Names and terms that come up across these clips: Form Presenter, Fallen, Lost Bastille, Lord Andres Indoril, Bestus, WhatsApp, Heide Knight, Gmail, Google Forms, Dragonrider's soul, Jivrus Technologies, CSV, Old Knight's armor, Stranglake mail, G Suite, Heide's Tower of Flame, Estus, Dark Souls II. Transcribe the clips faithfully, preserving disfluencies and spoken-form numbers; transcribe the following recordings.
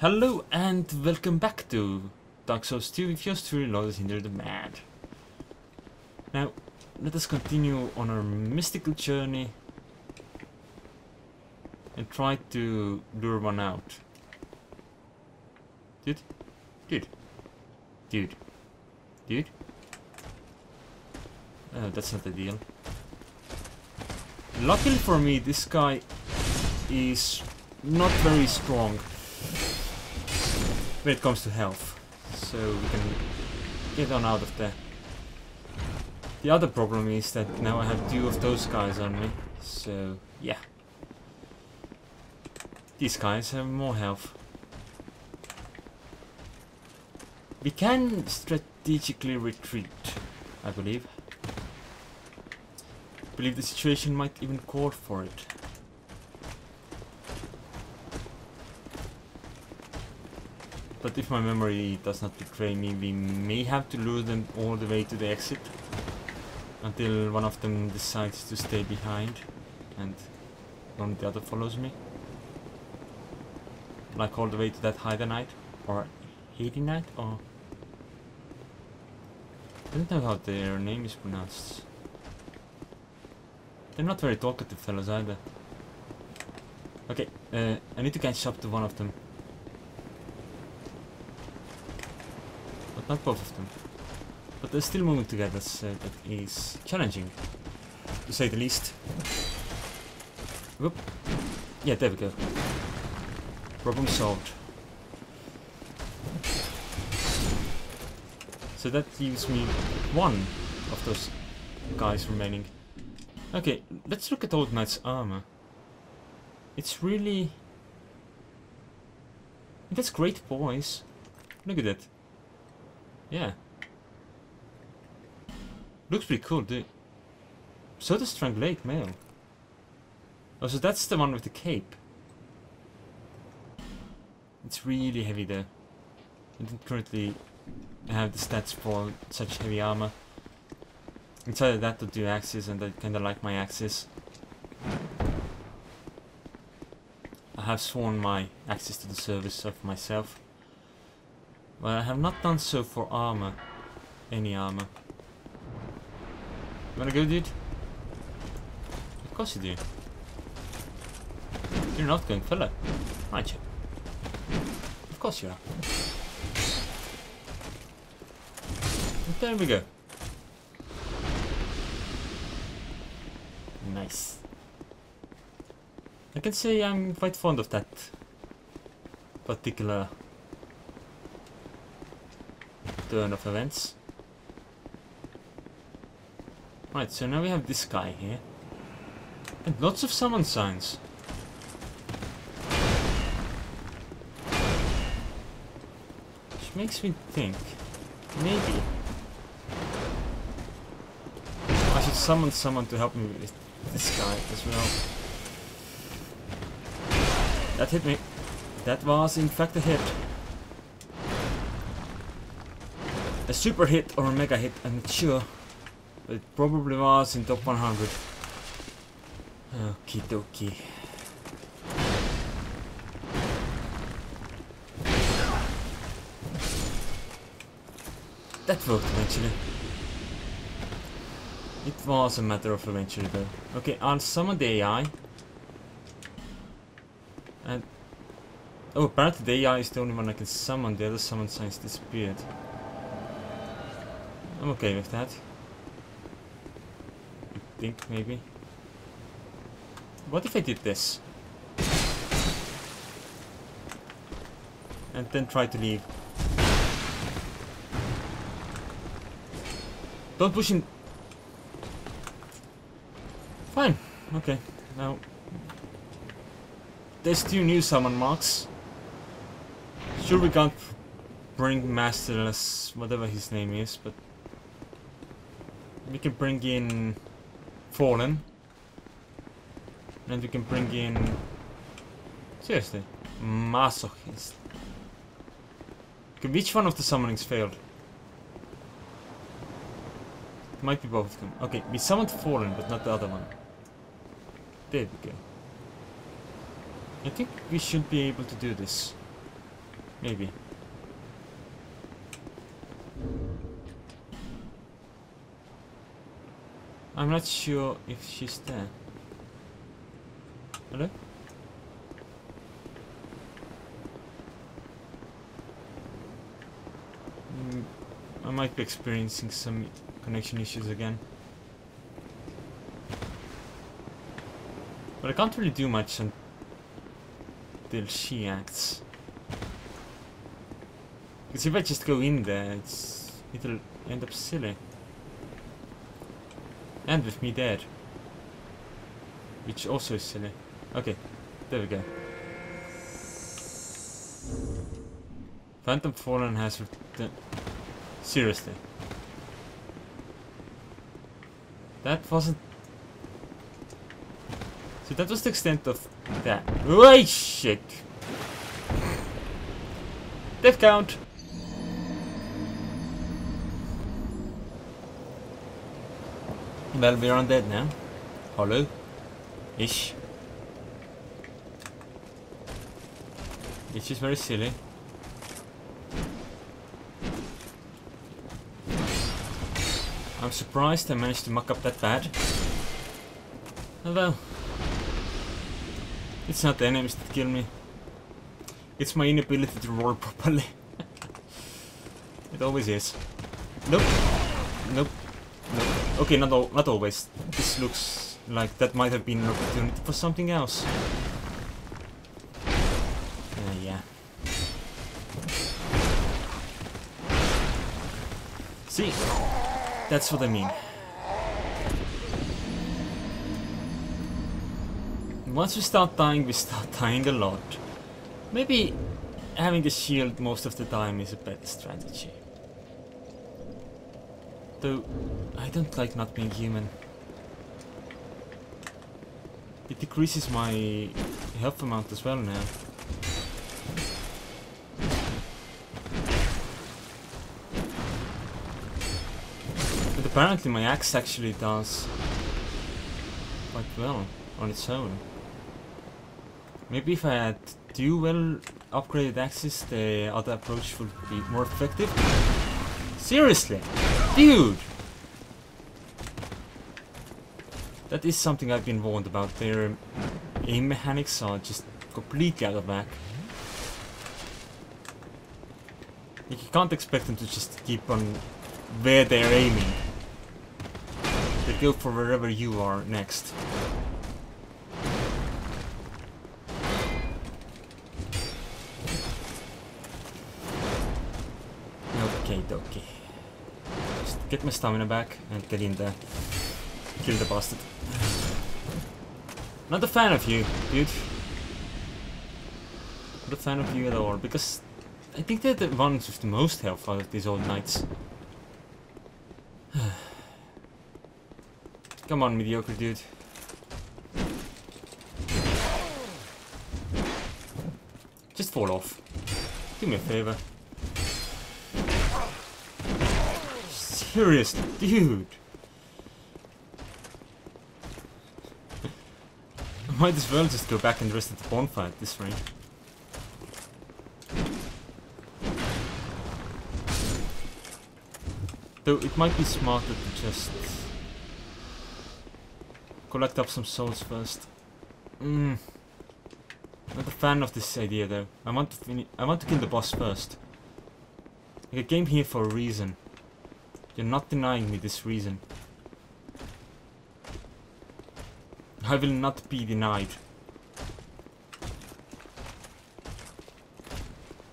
Hello and welcome back to Dark Souls two with yours truly, Lord Andres Indoril. Now, let us continue on our mystical journey and try to lure one out. Dude, dude, dude, dude. Oh, that's not the deal. Luckily for me, this guy is not very strong when it comes to health, so we can get on out of there. The other problem is that now I have two of those guys on me, so yeah. These guys have more health. We can strategically retreat, I believe. I believe the situation might even call for it. But if my memory does not betray me, we may have to lure them all the way to the exit until one of them decides to stay behind and one the other follows me. Like all the way to that Heide Knight or Heide Knight, or I don't know how their name is pronounced. They're not very talkative fellows either. Okay, uh, I need to catch up to one of them. Not both of them, but they're still moving together, so that is challenging, to say the least. Whoop. Yeah, there we go. Problem solved. So that leaves me one of those guys remaining. Okay, let's look at Old Knight's armor. It's really... It has great poise. Look at that. Yeah. Looks pretty cool, dude. So does Stranglake mail. Oh, so that's the one with the cape. It's really heavy though. I don't currently have the stats for such heavy armor. It's either that or do axes, and I kinda like my axes. I have sworn my axes to the service of myself. Well, I have not done so for armor. Any armor. You wanna go, dude? Of course you do. You're an outgoing fella, aren't you? Of course you are. And there we go. Nice. I can say I'm quite fond of that particular turn of events. Right, so now we have this guy here. And lots of summon signs. Which makes me think, maybe I should summon someone to help me with this guy as well. That hit me. That was in fact a hit. A super hit or a mega hit, I'm not sure, but it probably was in top one hundred. Okie dokie. That worked eventually. It was a matter of eventually though. Okay, I'll summon the A I. And oh, apparently the A I is the only one I can summon, the other summon signs disappeared. I'm okay with that. I think, maybe. What if I did this? And then try to leave. Don't push him! Fine, okay. Now, there's two new summon marks. Sure, we can't bring Masterless, whatever his name is, but we can bring in Fallen, and we can bring in, seriously, Masochist. Okay, which one of the summonings failed? It might be both of them. Okay, we summoned Fallen, but not the other one. There we go. I think we should be able to do this. Maybe. I'm not sure if she's there. Hello? Mm, I might be experiencing some connection issues again. But I can't really do much until she acts. Because if I just go in there, it's, it'll end up silly. And with me dead. Which also is silly. Okay, there we go. Phantom Fallen has returned. Seriously. That wasn't... So that was the extent of that. Oh shit! Death count! Well, we're undead now. Hello? Ish. Which is very silly. I'm surprised I managed to muck up that bad. Oh well. It's not the enemies that kill me. It's my inability to roar properly. It always is. Nope. Nope. Nope. Okay, not, al not always. This looks like that might have been an opportunity for something else. Uh, yeah. See? That's what I mean. Once we start dying, we start dying a lot. Maybe having a shield most of the time is a better strategy. Though, I don't like not being human. It decreases my health amount as well now. But apparently my axe actually does quite well on its own. Maybe if I had two well upgraded axes, the other approach would be more effective. Seriously, dude! That is something I've been warned about. Their aim mechanics are just completely out of whack. Like, you can't expect them to just keep on where they're aiming. They go for wherever you are next. Okay, just get my stamina back and get in there. Kill the bastard. Not a fan of you, dude. Not a fan of you at all, because I think they're the ones with the most health out of these old knights. Come on, mediocre dude. Just fall off. Do me a favor. Seriously, dude! I might as well just go back and rest at the bonfire at this rate. Though it might be smarter to just collect up some souls first. Mm. Not a fan of this idea though. I want to finish. I want to kill the boss first. Like, I came here for a reason. You're not denying me this reason. I will not be denied.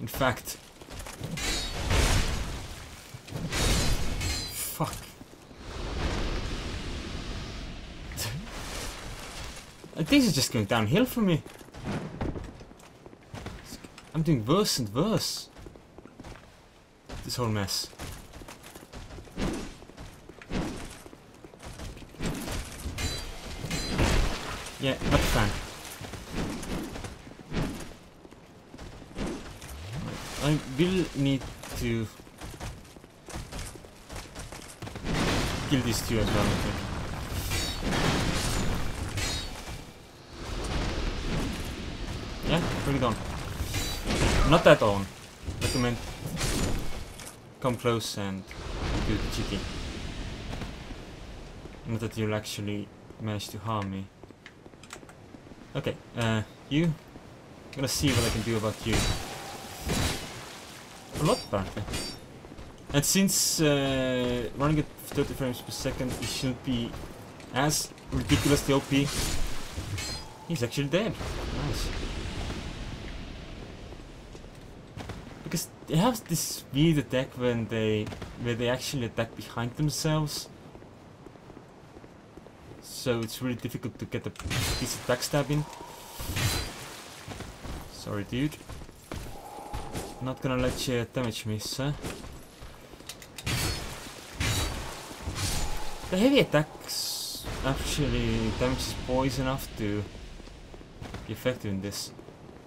In fact... Fuck. I think it's just going downhill for me. I'm doing worse and worse. This whole mess. Yeah, not a fan. I will need to kill these two as well, I think. Yeah, bring it on. Not that on. recommend come close and do the cheating. Not that you'll actually manage to harm me. Okay, uh, you? I'm gonna see what I can do about you. A lot, apparently. And since uh, running at thirty frames per second, it shouldn't be as ridiculously O P. He's actually dead. Nice. Because they have this weird attack when they where they actually attack behind themselves. So it's really difficult to get a piece of backstab in. Sorry, dude. Not gonna let you damage me, sir. The heavy attacks actually damages boys enough to be effective in this.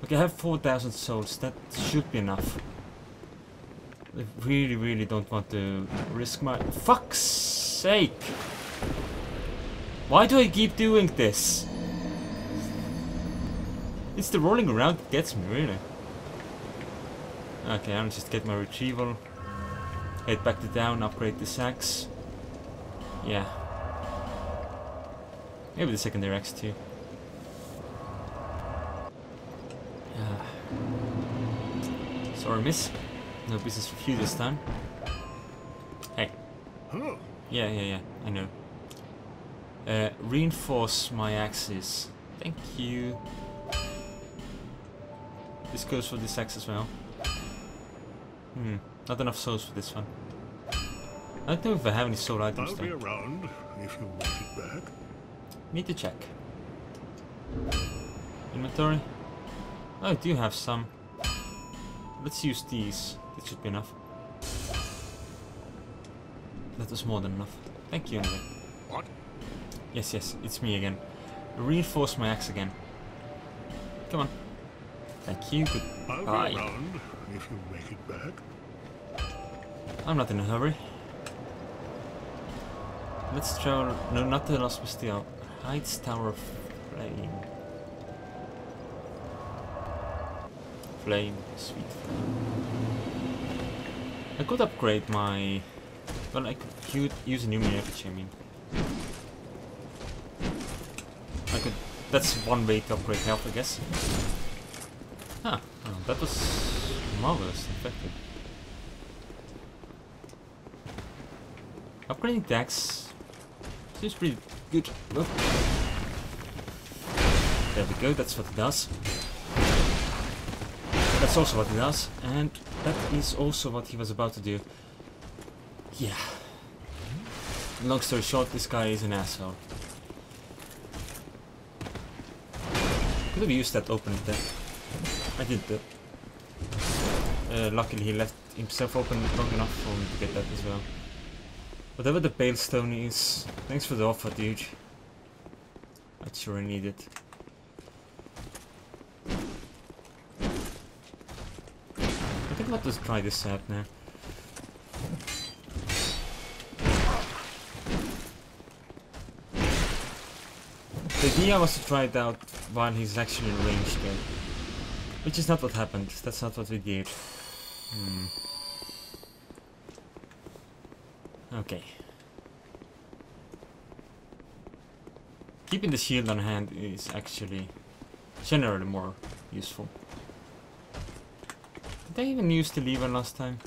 Okay, I have four thousand souls, that should be enough. I really, really don't want to risk my... Fuck's sake! Why do I keep doing this? It's the rolling around that gets me, really. Okay, I'll just get my retrieval. Head back to town, upgrade the axe. Yeah. Maybe the secondary axe too. Ah. Sorry, miss. No business with you this time. Hey. Yeah, yeah, yeah, I know. Uh, reinforce my axes. Thank you. This goes for this axe as well. Hmm, not enough souls for this one. I don't know if I have any soul items. I'll be though. Around if you want it back. Need to check. Inventory. Oh, I do have some. Let's use these. That should be enough. That was more than enough. Thank you anyway. What? Yes, yes, it's me again. Reinforce my axe again. Come on. Thank you. Goodbye. I'll be around if you make it back. I'm not in a hurry. Let's try. No, not the Lost Bastille. Heide's Tower of Flame. Flame, sweet flame. I could upgrade my. Well, I could use a new miniature. I mean. I could, that's one way to upgrade health, I guess. Ah, oh, that was marvelous, effective. Upgrading the axe seems pretty good. Whoop. There we go, that's what it does. That's also what it does, and that is also what he was about to do. Yeah. Long story short, this guy is an asshole. Could have used that open attack. I did that. Uh, luckily he left himself open long enough for me to get that as well. Whatever the pale stone is, thanks for the offer, dude. I sure need it. I think I'll just try this out now. The idea was to try it out while he's actually in range there. Which is not what happened, that's not what we did. Hmm. Okay. Keeping the shield on hand is actually generally more useful. Did I even use the lever last time?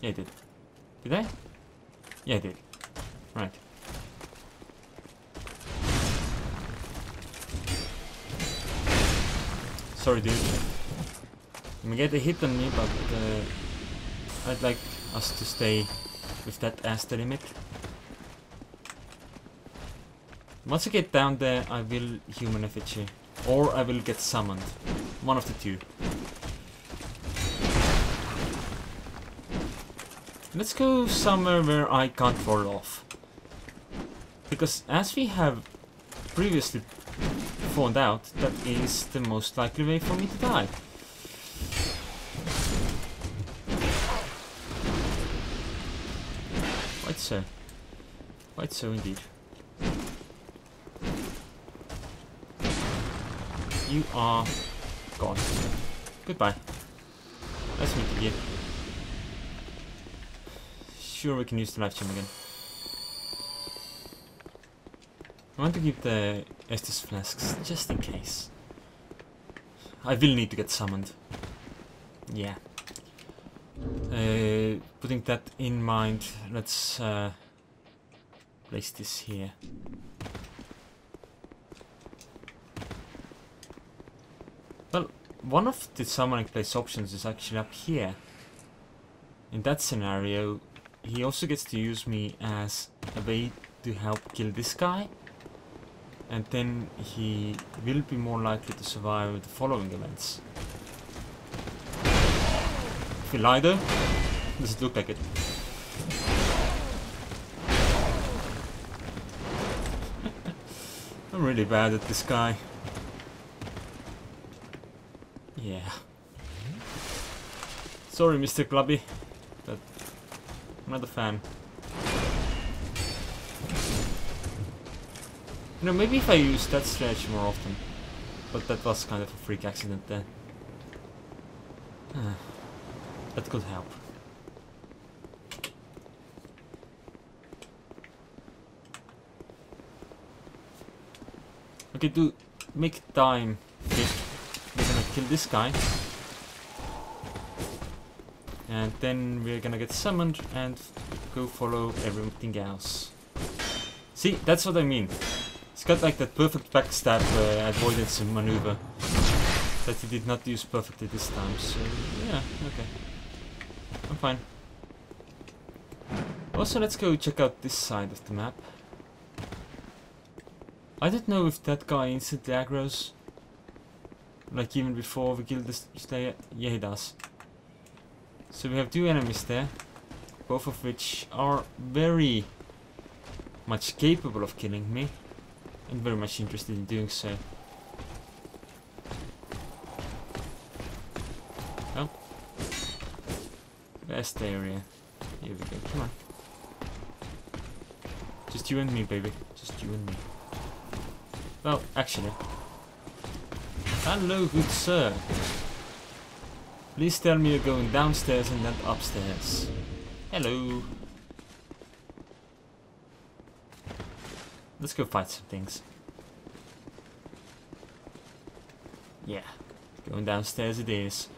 Yeah, I did. Did I? Yeah, I did. Right. Sorry, dude. You may get a hit on me, but uh, I'd like us to stay with that as the limit. Once I get down there, I will human effigy, or I will get summoned. One of the two. Let's go somewhere where I can't fall off, because as we have previously found out, that is the most likely way for me to die. Quite so. Quite so indeed. You are gone. Goodbye. Let's make it here. Sure, we can use the life gem again. I want to keep the Estus flasks, just in case. I will need to get summoned. Yeah. Uh, putting that in mind, let's uh, place this here. Well, one of the summoning place options is actually up here. In that scenario, he also gets to use me as a way to help kill this guy, and then he will be more likely to survive the following events. If you lie though, doesn't look like it. I'm really bad at this guy. Yeah. Sorry, Mister Clubby, but I'm not a fan. You know, maybe if I use that strategy more often. But that was kind of a freak accident there. Uh, that could help. Okay, to make time, okay, we're gonna kill this guy. And then we're gonna get summoned and go follow everything else. See, that's what I mean. It's got like that perfect backstab uh, avoidance maneuver that he did not use perfectly this time, so yeah, okay. I'm fine. Also, let's go check out this side of the map. I don't know if that guy instantly aggroes, like even before we kill this player. Yeah, he does. So we have two enemies there, both of which are very much capable of killing me. I'm very much interested in doing so. Oh. Best area. Here we go, come on. Just you and me, baby. Just you and me. Well, actually. Hello, good sir. Please tell me you're going downstairs and not upstairs. Hello. Let's go fight some things. Yeah, going downstairs it is.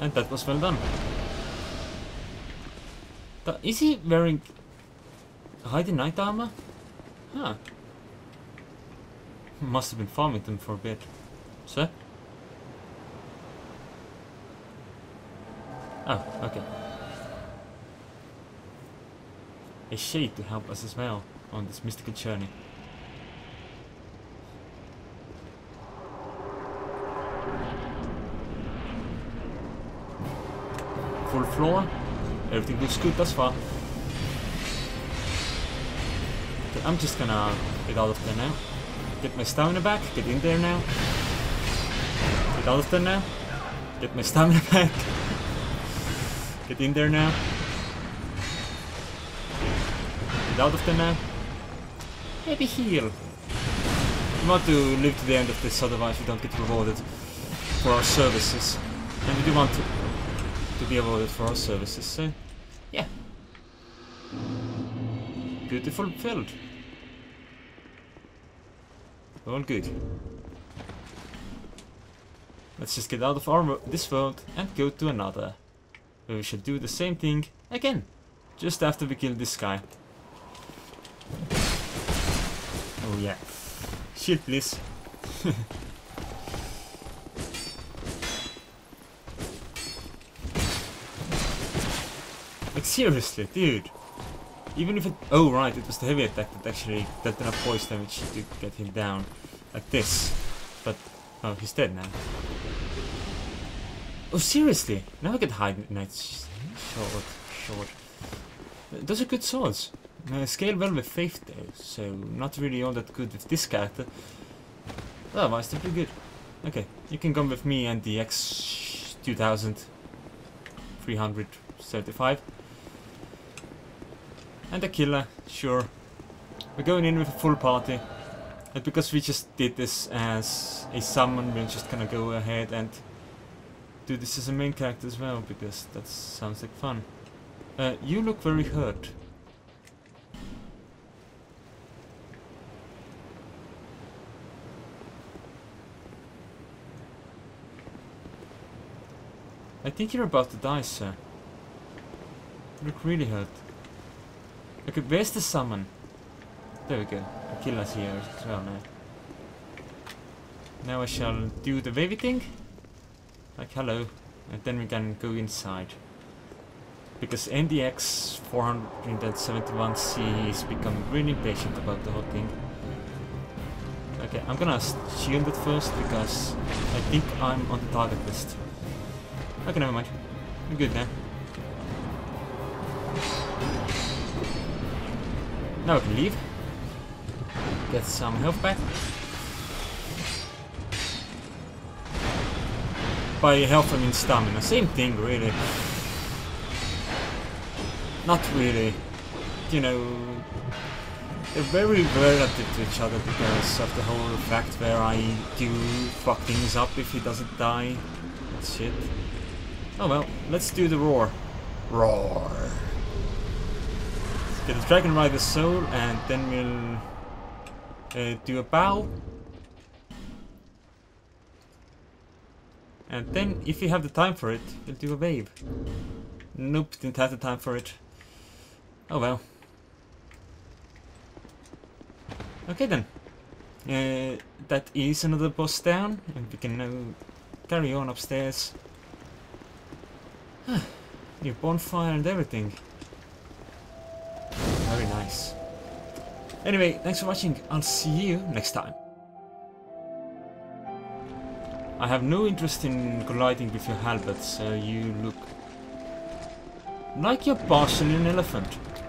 And that was well done. Th- is he wearing Heide Knight armor? Huh. Must have been farming them for a bit. Sir? Oh, okay. A shade to help us as well on this mystical journey. Full floor. Everything looks good thus far. Okay, I'm just gonna get out of there now. Get my stamina back. Get in there now. Get out of there now. Get my stamina back. Get in there now. Get out of there now. Maybe heal. We want to live to the end of this, otherwise we don't get rewarded for our services. And we do want to, to be rewarded for our services, so yeah. Beautiful field. All good. Let's just get out of our, this world and go to another. We should do the same thing again, just after we kill this guy. Oh yeah, shield please. Like seriously, dude. Even if it, oh right, it was the heavy attack that actually dealt enough poise damage to get him down, like this. But oh, he's dead now. Oh seriously, now I get Heide Knight's sword, sword. Those are good swords. Uh, scale well with faith though, so not really all that good with this character. Otherwise they're pretty good. Okay, you can come with me and the N D X two thousand three hundred seventy-five. And the killer, sure, We're going in with a full party. And because we just did this as a summon, we're just gonna go ahead and do this as a main character as well, because that sounds like fun. Uh, you look very hurt. I think you're about to die, sir. You look really hurt. Okay, where's the summon? There we go. Achilles here as well now. Now I shall do the wavy thing. Like hello. And then we can go inside. Because N D X four seventy-one C is becoming really impatient about the whole thing. Okay, I'm gonna shield it first because I think I'm on the target list. Okay, never mind. I'm good now. Now I can leave. Get some health back. By health I mean stamina. Same thing, really. Not really. You know, they're very relative to each other because of the whole fact where I do fuck things up if he doesn't die. That's shit. Oh well, let's do the roar. Roar. Let's get a Dragonrider's soul and then we'll uh, do a bow. And then, if you have the time for it, we'll do a wave. Nope, didn't have the time for it. Oh well. Okay then. Uh, that is another boss down, and we can now carry on upstairs. New bonfire and everything. Very nice. Anyway, thanks for watching. I'll see you next time. I have no interest in colliding with your halberd, so you look like you're partially an elephant.